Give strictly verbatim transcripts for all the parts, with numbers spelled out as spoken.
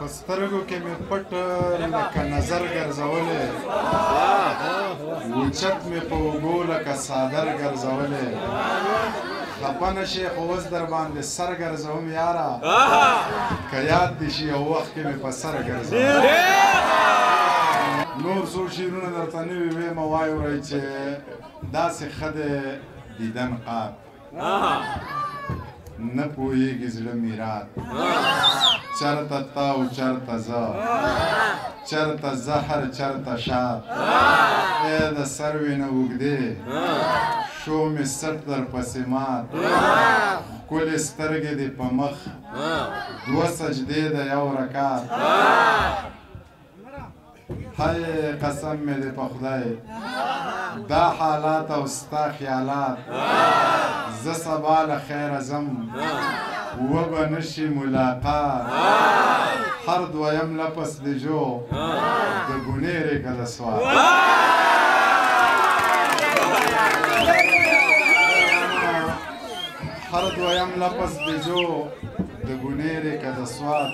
پسترګو کې مې پټ لکه نظر ګرځولې وچت مې په اوبو لکه څادر ګرځولې خپه نه شي خو اوس در باندې سر ګرځوم یاره که یاد دې شي یو وخت کې مې په سر ګرځوم نور څو شعرونه درته نوي ویمه وایې اورئ چې داسې ښه دی دیدن قاب نه پوهېږي زړه مې رات چرته تا او چرته زه چرته زهر چرته شاد ای د سروې نه اوږدې شو مې سټ درپسې مات ښکلې سترګې دې په مخ دوه سجدې د یو رکعت هی قسم مې دې په خدای دا حالات او ستا خیالات زه سبا له خیره ځم وبا نشي ملاقات هر دویم لپس د جو د ګونېرې هر دویم لپس د جو د ګونېرې کدسوات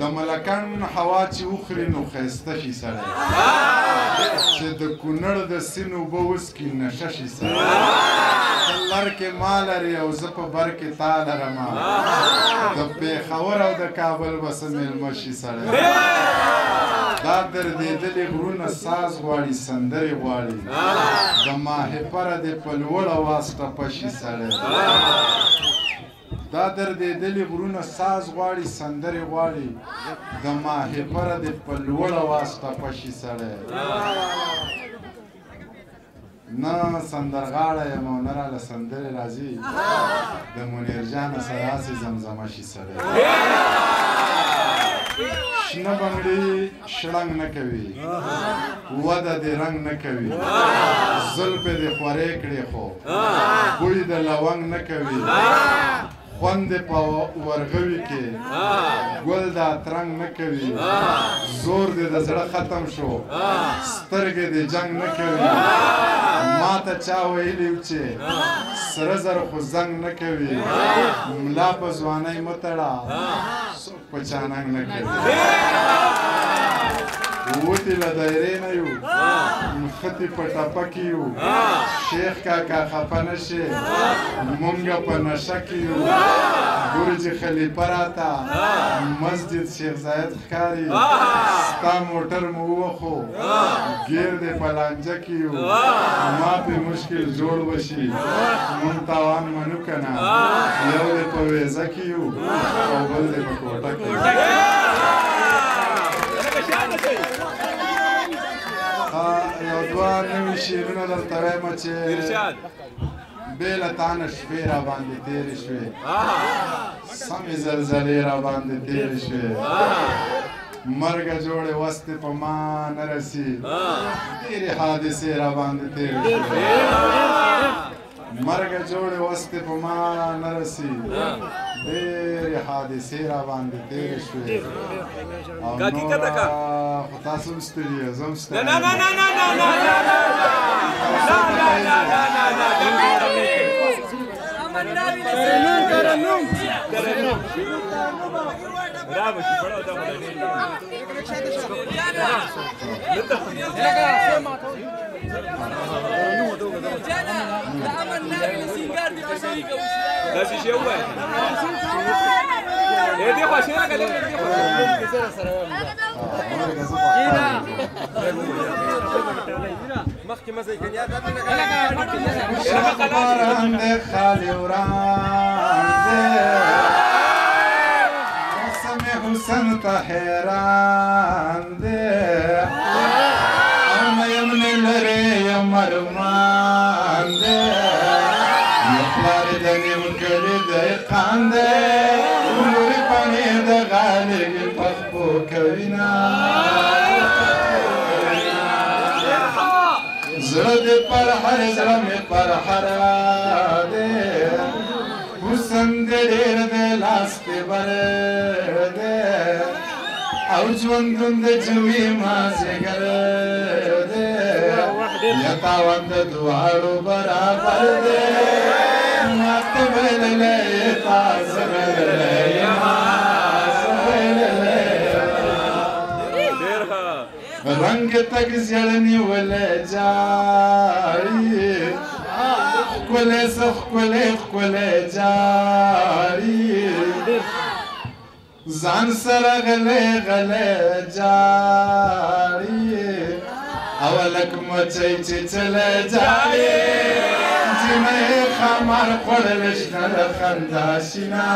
د ملکن هوا چې وخوري نو ښایسته شي سړی چې د کونړ د سیند اوبه وڅکي نشه شي سړی لر کې مال لري او زه په بر کې تا لرم د پېښور او د کابل به څه مېلمه شي سړی دا دردېدلې غرونه ساز غواړي سندرې غواړي د ماهیپره دې په لوړ اواز ټپه شي سړی دا دردېدلې غرونه ساز غواړي سندرې غواړي د ماهیپره دې په لوړ اواز ټپه شي سړی نه سندرغاړی یم او نه راله سندرې راځي د منیر جانه سره هسې زمزمه شي سړی شنه بنګړي شړنګ نه کوي وده دې رنګ نه کوي زلفې دې خورې کړې خو بوی د لونګ نه کوي خوند دې په ورغوي کې ګل د اترنګ نه کوي زور دې د زړه ختم شو سترګې دې جنګ نه کوي ماته چا ویلي چې سره زر خو زنګ نه کوي ملا په ځوانۍ مه تړه څوک په چا ننګ نه کوي ووتې له دایرې نه یو نښتې په ټپه کې یو شیخ کاکا خفه نه شي مونږ په نشه کې یو برج خلیفه راته مسجد شیخ زاید ښکاري ستا موټر مو ووخو ګیر دې په لانجه کې یو ما پې مشکل جوړ وشي مونږ تاوان منو که نه یو دې په ویزه کې یو او بل دې په کوټه کې یو دوه نوي شعرونه درته وایم چې بې له تانه شپې راباندې تېرې شوې سمې زلزلې راباندې تېرې شوې مرګه جوړې وسطې په ما نه رسي ډېرې حادثې راباندې تېرې شوې مرګه جوړې وسطې په ما نه رسي ډېرې حادثې راباندې تېرې شوې خو تاسو هم ستړي یاست زه هم ستړی یم برافو برافو برافو حسن تا حیران ده ام یمن لره یم ارمان ده یخلار دنیم کلی ده قانده عمر پانی ده غالب پخبو کوینا زرد پر هر زلم پر هراده حسند دیر دلاست برده او جوندند جوی مازگرده یتاوند دوارو برابرده مات بلله تاز بلله ماز بلله رنگ تک زیرنی ولی جاری خکولی سخکولی خکولی جاری زان سر غلی غلی جاری اولک مچی چی چلی جاری جنه خمار قلش نرخنداشینا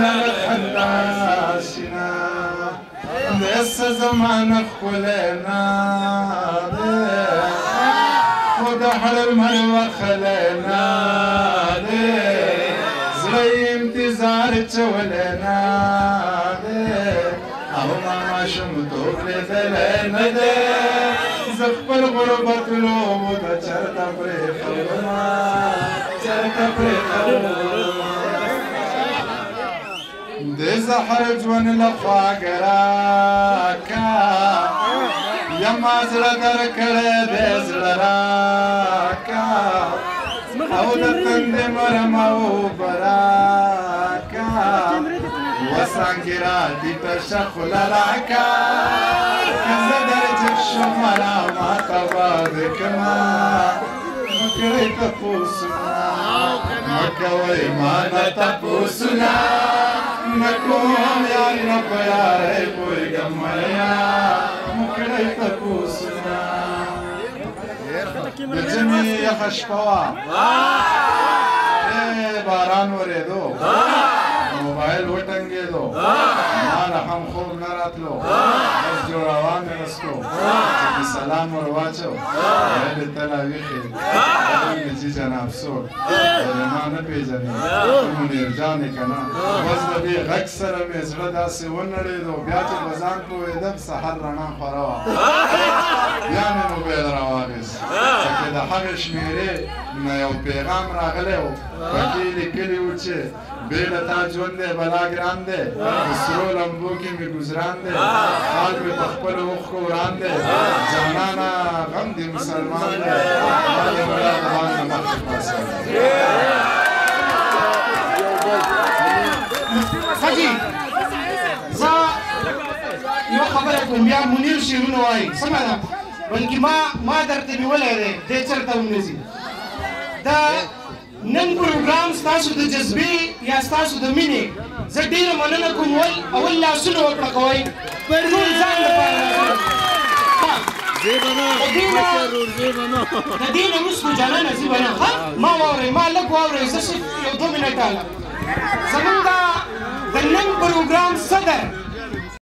نرخنداشینا دس زمان خلنا ده خدا حرم هوا خلنا ده زي انتظار تولنا ده أهما شمتو بلنا ده زخبل غربة لوم تشرت بريخ الغما تشرت بريخ الغما دز حرج ون لفاقراكا يما زلدر كلا دز لراكا او دتن دمرمو براكا وسانقرا دي تشخ لراكا كزدر جبشمرا ما تبادكما مكري تفوسنا مكوي ما نتفوسنا مكوم يا رب يا رب ويجمعنا مكريت كوسنا الجميع خشبوا باران وردو موبايل وتنجدو ما رحم خوب نراتلو الجوروان نسكو السلام ورواجو التلاويخي نجي جناب سور ما نبيجني منير جاني كنا وزن بي غك سر مي زړه داسې ونړېدو بیا چې بزان پوهېدم سحر رڼا خوره وه بیا مې موبایل راواخیست که د هغې شمېرې نه یو پیغام راغلی و په کې لیکلي و چې بې له تا ژوند دی بلا ګران دی په سرو لمبو کې مې ګزران دی حال مې په خپلو اوښکو وران دی جانانه غم دې مسلمان دی ما دې ملا افغان نه مخکې پاسوم حاجی زه یو خبره کوم بیا منیر شعرونه وایي سمه ده بلکې ما ما درته نیولی دی دی چېرته هم نه ځي دا نن پروګرام ستاسو د جذبې یا ستاسو د مینې زه ډېره مننه کوم وایي اول لاسونه وکړه کوئ ټول ځان لپاره د دې نه وروستو جانانه زه به نه ما واورئ ما لږ واورئ زه یو دوه منټه زمونږ د نن پروګرام صدر